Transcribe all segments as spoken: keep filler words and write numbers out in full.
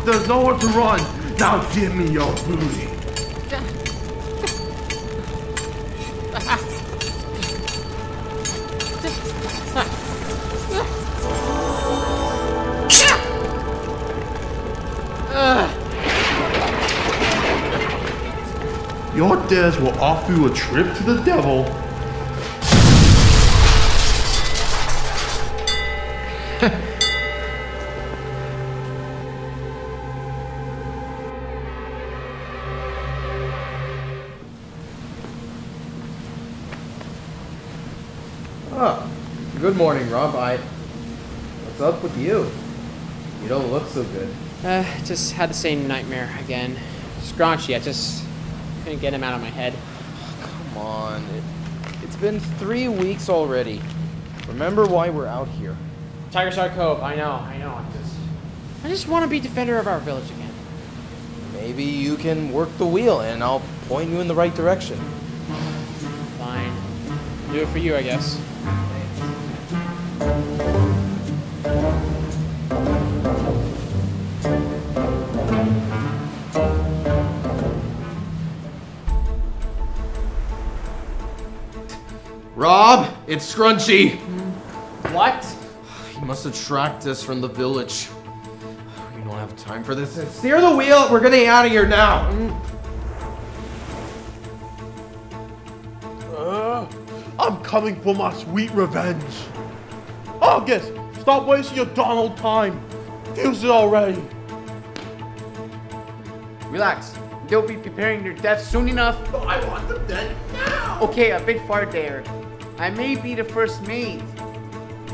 off. There's nowhere to run. Now give me your booty. Your dares will offer you a trip to the devil. Oh, good morning, Rob. I... What's up with you? You don't look so good. Uh, just had the same nightmare again. Scrunchy, I just... couldn't get him out of my head. Oh, come on. It, it's been three weeks already. Remember why we're out here. Tiger Shark Cove, I know, I know. I just, I just want to be defender of our village again. Maybe you can work the wheel and I'll point you in the right direction. Fine. I'll do it for you, I guess. Rob, it's Scrunchy. What? He must have tracked us from the village. We don't have time for this. Steer the wheel. We're getting out of here now. Uh, I'm coming for my sweet revenge. August, stop wasting your Donald time. Fuse it already. Relax. They'll be preparing their death soon enough. Oh, I want them dead now. Okay, a bit far there. I may be the first mate,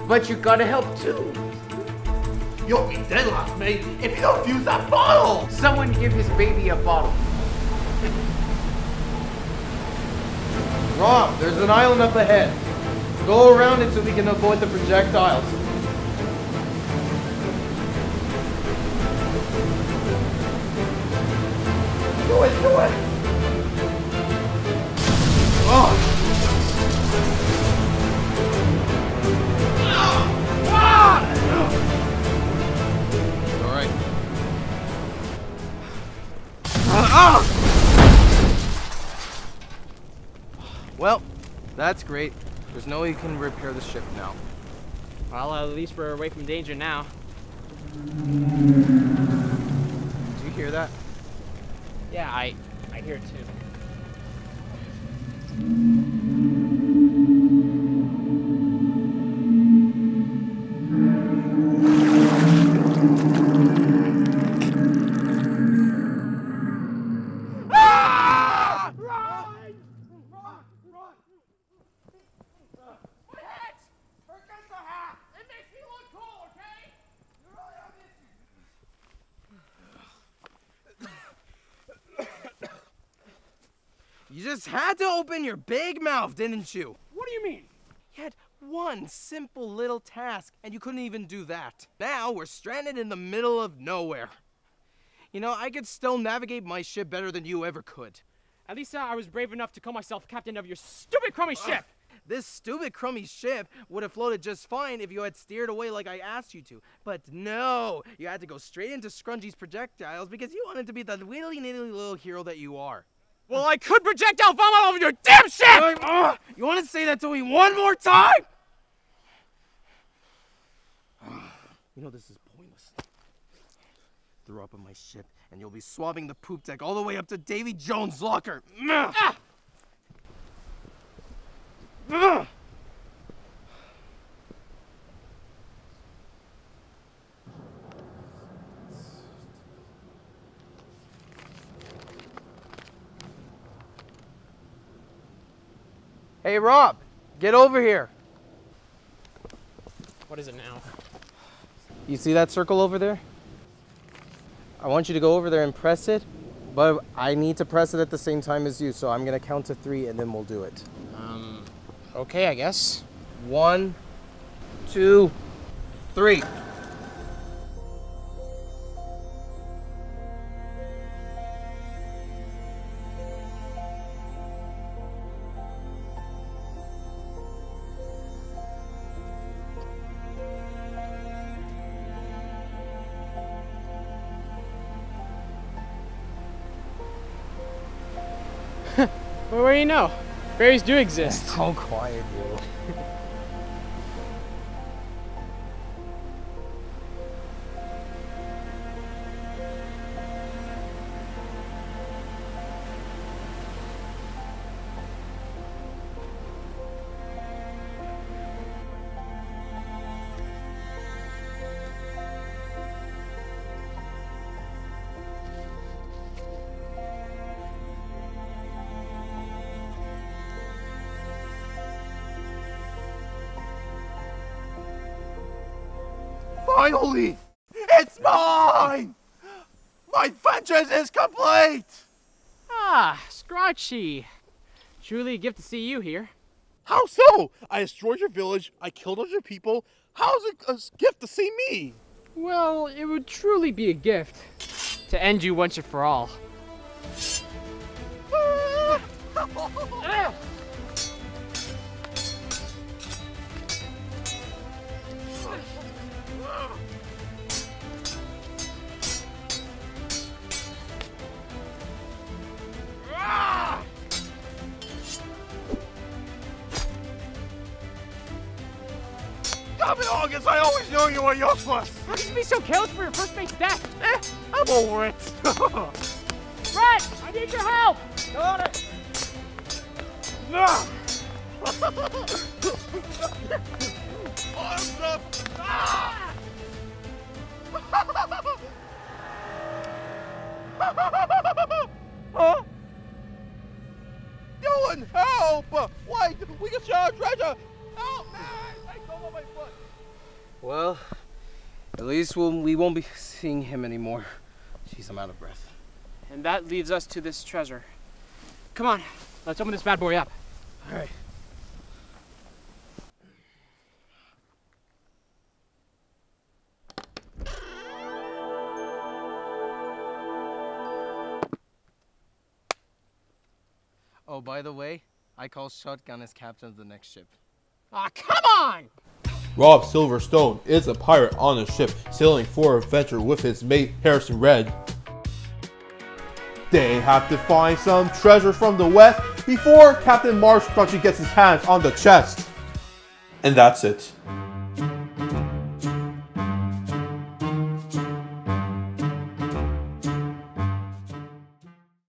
but you gotta help too. You'll be dead, last mate, if you don't fuse that bottle! Someone give his baby a bottle. Rob, there's an island up ahead. Go around it so we can avoid the projectiles. Do it, do it! Oh! Well, that's great. There's no way you can repair the ship now. Well, at least we're away from danger now. Do you hear that? Yeah, I, I hear it too. You just had to open your big mouth, didn't you? What do you mean? You had one simple little task, and you couldn't even do that. Now we're stranded in the middle of nowhere. You know, I could still navigate my ship better than you ever could. At least uh, I was brave enough to call myself captain of your stupid crummy uh, ship! This stupid crummy ship would have floated just fine if you had steered away like I asked you to. But no! You had to go straight into Scrunchy's projectiles because you wanted to be the willy-nilly little hero that you are. Well, I could projectile vomit all over your damn ship! Uh, you want to say that to me one more time? You know, this is pointless. Throw up on my ship, and you'll be swabbing the poop deck all the way up to Davy Jones' locker. Ah. Ah. Hey, Rob, get over here. What is it now? You see that circle over there? I want you to go over there and press it, but I need to press it at the same time as you, so I'm gonna count to three and then we'll do it. Um, okay, I guess. One, two, three. Well, what do you know? Fairies do exist. It's so quiet, bro. Finally! It's mine! My vengeance is complete! Ah, Scrunchy. Truly a gift to see you here. How so? I destroyed your village, I killed all your people. How's it a gift to see me? Well, it would truly be a gift to end you once and for all. Ah! Ah! August, I always knew you were useless! How could you be so careless for your first mate's death? Eh, I'm over it! Red! I need your help! Got it! Arms up! Ah! Huh? Dylan, help! Wait, we can share our treasure! Help me! I don't know my foot! Well, at least we'll, we won't be seeing him anymore. Jeez, I'm out of breath. And that leads us to this treasure. Come on, let's open this bad boy up. All right. Oh, by the way, I call Shotgun as captain of the next ship. Ah, come on! Rob Silverstone is a pirate on a ship sailing for adventure with his mate Harrison Red. They have to find some treasure from the west before Captain Marsh Scrunchy gets his hands on the chest. And that's it.